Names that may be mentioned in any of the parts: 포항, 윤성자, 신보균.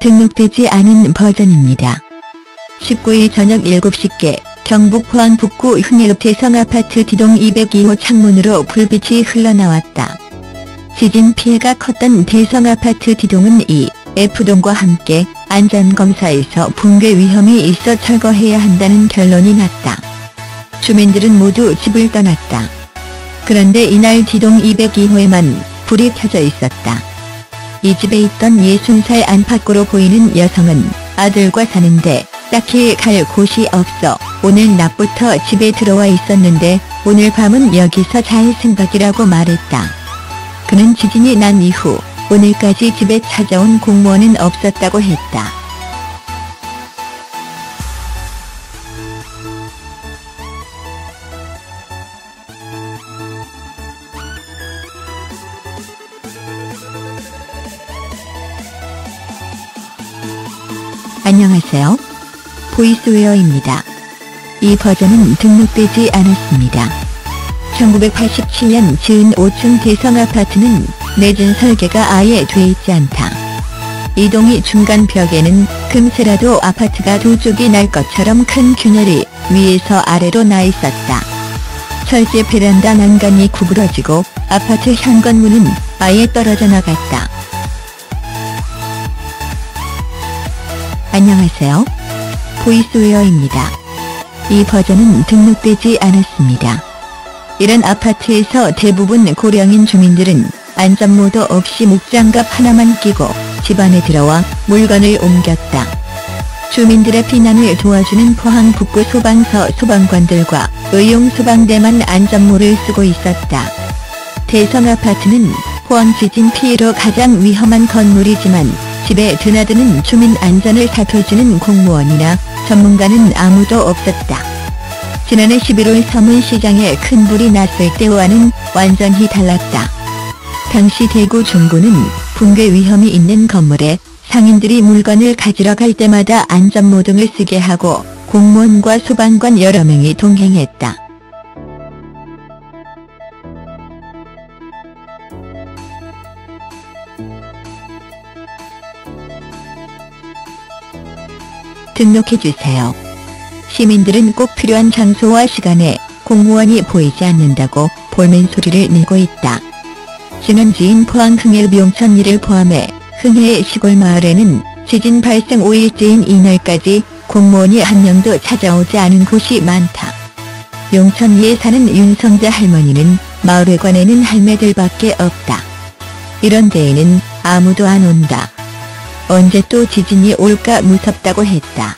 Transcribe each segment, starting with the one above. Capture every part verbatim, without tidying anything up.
등록되지 않은 버전입니다. 십구일 저녁 일곱 시께 경북 포항 북구 흥해읍태성 아파트 기동 이백이호 창문으로 불빛이 흘러나왔다. 지진 피해가 컸던 태성 아파트 기동은 이, F동과 함께 안전검사에서 붕괴 위험이 있어 철거해야 한다는 결론이 났다. 주민들은 모두 집을 떠났다. 그런데 이날 기동 이백이호에만 불이 켜져 있었다. 이 집에 있던 예순 살 안팎으로 보이는 여성은 아들과 사는데 딱히 갈 곳이 없어 오늘 낮부터 집에 들어와 있었는데 오늘 밤은 여기서 잘 생각이라고 말했다. 그는 지진이 난 이후 오늘까지 집에 찾아온 공무원은 없었다고 했다. 안녕하세요. 보이스웨어입니다. 이 버전은 등록되지 않았습니다. 천구백팔십칠년 지은 오층 대성 아파트는 내진 설계가 아예 돼 있지 않다. 이 동이 중간 벽에는 금세라도 아파트가 두 쪽이 날 것처럼 큰 균열이 위에서 아래로 나 있었다. 철제 베란다 난간이 구부러지고 아파트 현관문은 아예 떨어져 나갔다. 안녕하세요. 보이스웨어입니다. 이 버전은 등록되지 않았습니다. 이런 아파트에서 대부분 고령인 주민들은 안전모도 없이 목장갑 하나만 끼고 집 안에 들어와 물건을 옮겼다. 주민들의 피난을 도와주는 포항 북구 소방서 소방관들과 의용소방대만 안전모를 쓰고 있었다. 대성 아파트는 포항 지진 피해로 가장 위험한 건물이지만 집에 드나드는 주민 안전을 살펴주는 공무원이나 전문가는 아무도 없었다. 지난해 십일월 서문시장에 큰 불이 났을 때와는 완전히 달랐다. 당시 대구 중구는 붕괴 위험이 있는 건물에 상인들이 물건을 가지러 갈 때마다 안전모등을 쓰게 하고 공무원과 소방관 여러 명이 동행했다. 등록해주세요. 시민들은 꼭 필요한 장소와 시간에 공무원이 보이지 않는다고 볼멘 소리를 내고 있다. 지난주인 포항 흥해 용천 일을 포함해 흥해의 시골 마을에는 지진 발생 오일째인 이날까지 공무원이 한 명도 찾아오지 않은 곳이 많다. 용천리에 사는 윤성자 할머니는 마을회관에는 할매들밖에 없다. 이런 데에는 아무도 안 온다. 언제 또 지진이 올까 무섭다고 했다.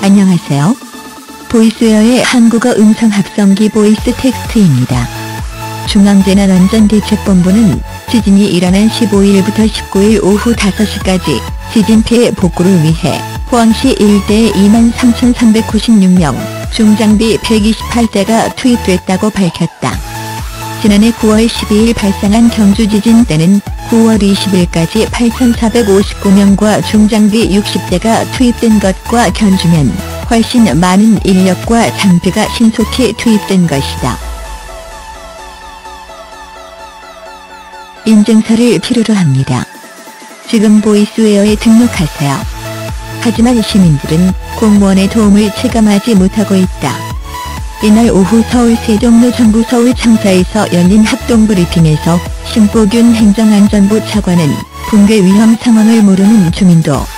안녕하세요. 보이스웨어의 한국어 음성 합성기 보이스 텍스트입니다. 중앙재난안전대책본부는 지진이 일어난 십오일부터 십구일 오후 다섯시까지 지진 피해 복구를 위해 포항시 일대에 이만 삼천삼백구십육명, 중장비 백이십팔대가 투입됐다고 밝혔다. 지난해 구월 십이일 발생한 경주 지진 때는 구월 이십일까지 팔천사백오십구명과 중장비 육십대가 투입된 것과 견주면 훨씬 많은 인력과 장비가 신속히 투입된 것이다. 인증서를 필요로 합니다. 지금 보이스웨어에 등록하세요. 하지만 시민들은 공무원의 도움을 체감하지 못하고 있다. 이날 오후 서울 세종로 정부 서울청사에서 열린 합동브리핑에서 신보균 행정안전부 차관은 붕괴 위험 상황을 모르는 주민도